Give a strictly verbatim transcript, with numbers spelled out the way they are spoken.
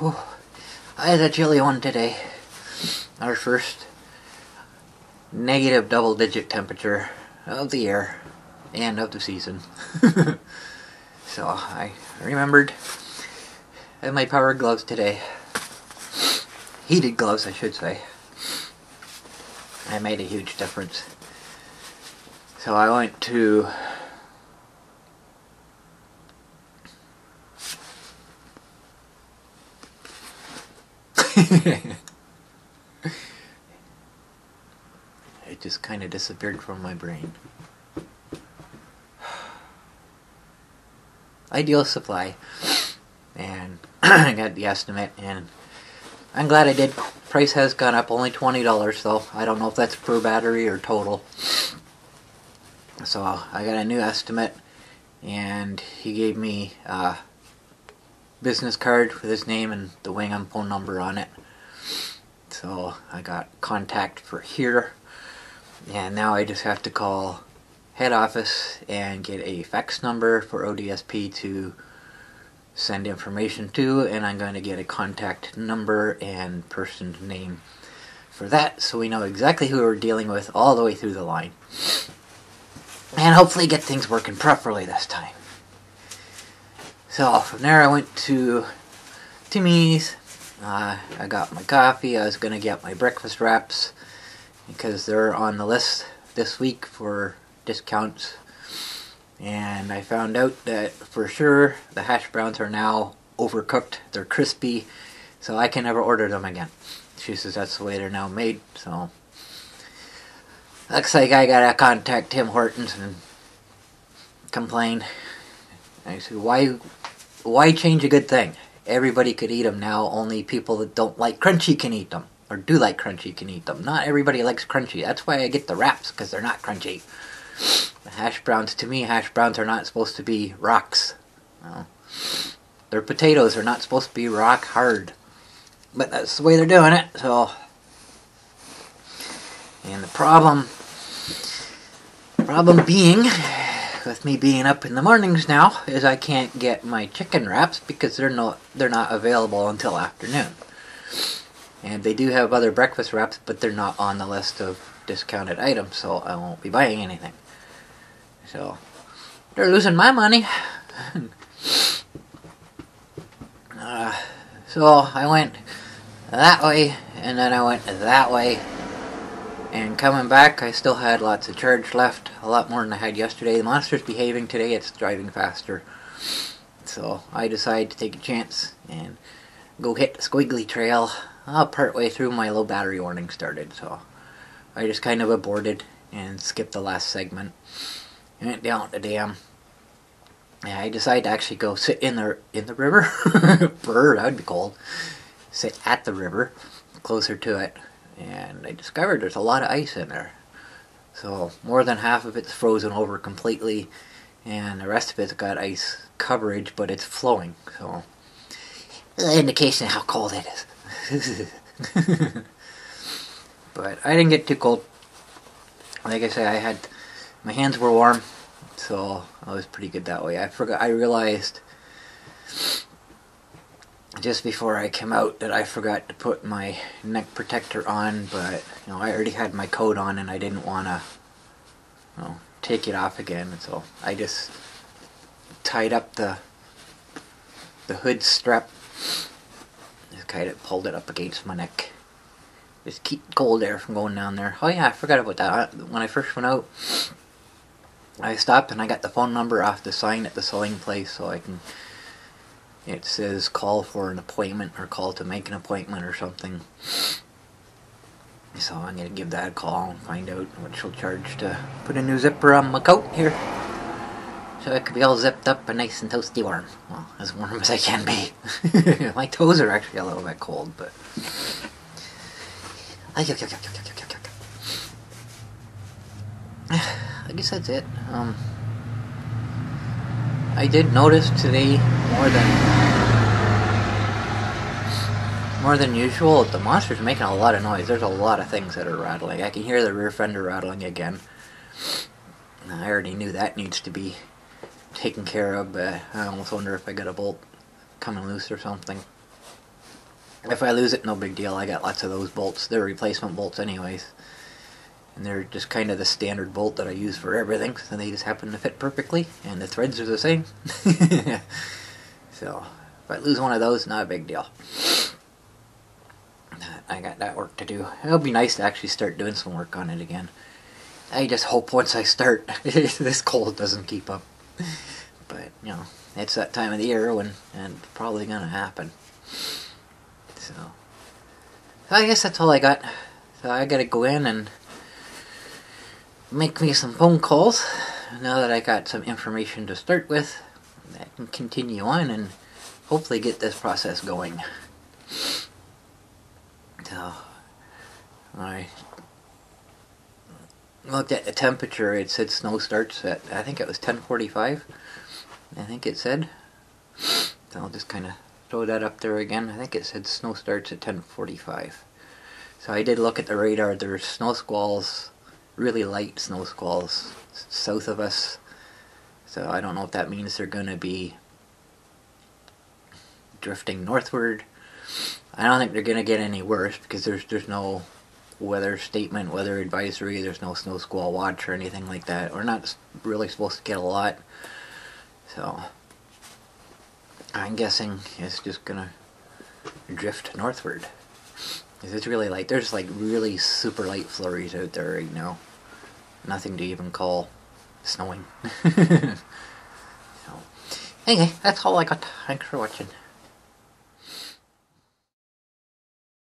Whew. I had a chilly one today. Our first negative double digit temperature of the year and of the season. So I remembered I have my power gloves today. Heated gloves, I should say. I made a huge difference. So I went to it just kind of disappeared from my brain. Ideal Supply, and I got the estimate, and I'm glad I did. Price has gone up, only twenty dollars though. I don't know if that's per battery or total. So I got a new estimate, and he gave me uh, business card with his name and the Wingham phone number on it. So I got contact for here, and now I just have to call head office and get a fax number for O D S P to send information to, and I'm going to get a contact number and person's name for that, so we know exactly who we're dealing with all the way through the line, and hopefully get things working properly this time. So from there I went to Timmy's. Uh, I got my coffee. I was going to get my breakfast wraps because they're on the list this week for discounts. And I found out that for sure the hash browns are now overcooked. They're crispy, so I can never order them again. She says that's the way they're now made. So looks like I gotta contact Tim Hortons and complain. I said, why, why change a good thing? Everybody could eat them now, only people that don't like crunchy can eat them. Or do like crunchy can eat them. Not everybody likes crunchy. That's why I get the wraps, because they're not crunchy. The hash browns, to me, hash browns are not supposed to be rocks. Well, their potatoes are not supposed to be rock hard. But that's the way they're doing it, so... And the problem... Problem being... with me being up in the mornings now is I can't get my chicken wraps because they're not they're not available until afternoon, and they do have other breakfast wraps, but they're not on the list of discounted items, so I won't be buying anything. So they're losing my money. uh, so I went that way, and then I went that way. And coming back, I still had lots of charge left, a lot more than I had yesterday. The monster's behaving today, it's driving faster. So I decided to take a chance and go hit the squiggly trail. Uh, partway through, my low battery warning started, so I just kind of aborted and skipped the last segment. I went down the dam, and I decided to actually go sit in the, in the river. Brr, that would be cold. Sit at the river, closer to it. And I discovered there's a lot of ice in there. So more than half of it's frozen over completely, and the rest of it's got ice coverage, but it's flowing. So an indication of how cold it is. But I didn't get too cold. Like I said, I had my hands were warm, so I was pretty good that way. I forgot. I realized just before I came out that I forgot to put my neck protector on, but you know I already had my coat on and I didn't want to you know, take it off again, so I just tied up the the hood strap, just kind of pulled it up against my neck, just keep cold air from going down there. Oh yeah, I forgot about that. When I first went out, I stopped and I got the phone number off the sign at the sewing place, so I can it says call for an appointment or call to make an appointment or something. So I'm going to give that a call and find out what she'll charge to put a new zipper on my coat here. So it could be all zipped up and nice and toasty warm. Well, as warm as I can be. My toes are actually a little bit cold, but... I guess that's it. Um... I did notice today more than more than usual. The monster's making a lot of noise. There's a lot of things that are rattling. I can hear the rear fender rattling again. I already knew that needs to be taken care of, but I almost wonder if I got a bolt coming loose or something. And if I lose it, no big deal. I got lots of those bolts. They're replacement bolts anyways. And they're just kind of the standard bolt that I use for everything. So they just happen to fit perfectly. And the threads are the same. So if I lose one of those, not a big deal. I got that work to do. It'll be nice to actually start doing some work on it again. I just hope once I start, this cold doesn't keep up. But, you know, it's that time of the year when and probably going to happen. So, I guess that's all I got. So I got to go in and make me some phone calls. Now that I got some information to start with, I can continue on and hopefully get this process going. So, I looked at the temperature. It said snow starts at, I think it was ten forty-five. I think it said. So I'll just kind of throw that up there again. I think it said snow starts at ten forty-five. So I did look at the radar. There's snow squalls, really light snow squalls south of us. So I don't know if that means they're going to be drifting northward. I don't think they're going to get any worse because there's there's no weather statement, weather advisory. There's no snow squall watch or anything like that. We're not really supposed to get a lot. So I'm guessing it's just going to drift northward. Because it's really light. There's like really super light flurries out there right now. Nothing to even call snowing. So, anyway, that's all I got. Thanks for watching.